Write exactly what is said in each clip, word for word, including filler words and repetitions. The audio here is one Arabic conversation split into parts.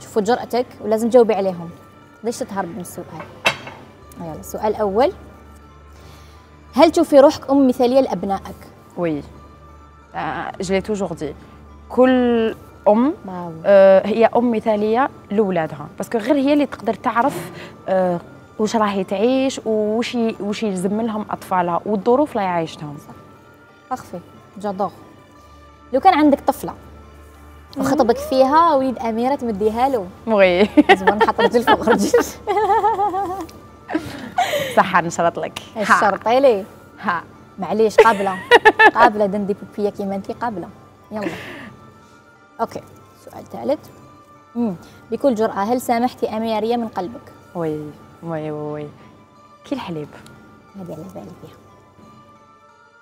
شوفوا جرأتك ولازم تجاوبي عليهم. ليش تتهرب من السؤال؟ يلا السؤال الأول، هل تشوفي روحك أم مثالية لأبنائك؟ وي جلي توجور دي كل أم آه هي أم مثالية لولادها، باسكو غير هي اللي تقدر تعرف آه واش راهي تعيش وش وش يلزم لهم أطفالها والظروف اللي عايشتهم. بارفي جادور. لو كان عندك طفلة وخطبك فيها وليد أميرة تمديها له. وي. زمان حط رجل فوق رجل. صح نشرط لك. الشرط لي. ها. معليش قابلة. قابلة دندي بوبية كيما أنتي قابلة. يلا. اوكي سؤال ثالث، بكل جرأة هل سامحتي أميرية من قلبك؟ وي وي وي كي الحليب هذه على بالي فيها.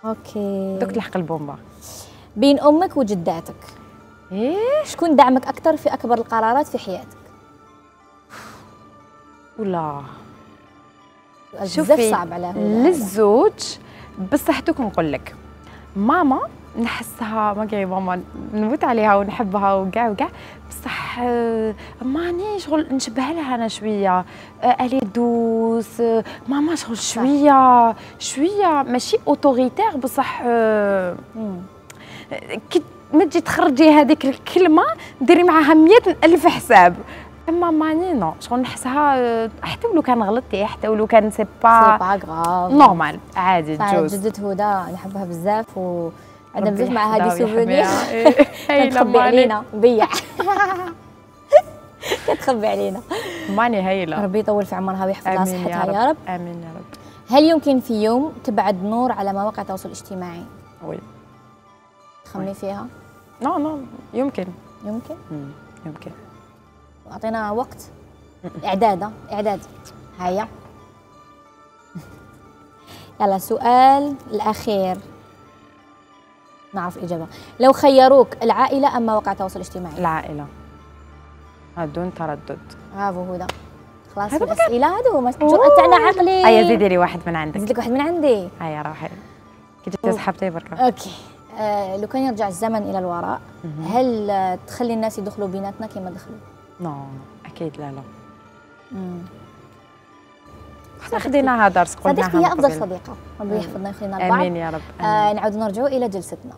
اوكي دوك تلحق البومبا. بين أمك وجداتك ايه شكون دعمك أكثر في أكبر القرارات في حياتك؟ ولا شوفي صعب على للزوج، بصح دوك نقول لك ماما نحسها ما كاين، ماما نموت عليها ونحبها وكاع وكاع، بصح ماني شغل نشبه لها انا شويه الي دوس ماما شغل شويه شويه ماشي اوتوريتير، بصح كي ما تجي تخرجي هذيك الكلمه ديري معاها مية ألف حساب. اما ماني نو شغل نحسها حتى ولو كان غلطتي حتى ولو كان سي با سي با نورمال عادي تجوز. جدت هدى نحبها بزاف و أنا بزاف مع هذه سوفونير كتخبي علينا بيع كتخبي علينا ماني هايلة. ربي يطول في عمرها ويحفظها صحتها يا رب. آمين يا رب. هل يمكن في يوم تبعد نور على مواقع التواصل الاجتماعي؟ وي تخمي فيها؟ نو نو يمكن يمكن يمكن. أعطينا وقت إعداد إعداد هيا يلا السؤال الأخير نعرف الإجابة. لو خيروك العائلة أم مواقع التواصل الاجتماعي؟ العائلة بدون تردد. برافو هدى خلاص الأسئلة هذو ما الجرأة تاعنا عقلي. أيا زيدي لي واحد من عندك. زيد لك واحد من عندي. أيا روحي كي جبتي صحابتي بركة. أوكي آه لو كان يرجع الزمن إلى الوراء هل آه تخلي الناس يدخلوا بيناتنا كيما دخلوا؟ نو أكيد لا لا. حنا خديناها درس قلناها صديقتي هي أفضل صديقة ربي يحفظنا ويخلينا لبعض. آمين يا رب. آمين. آه نعود نرجعوا إلى جلستنا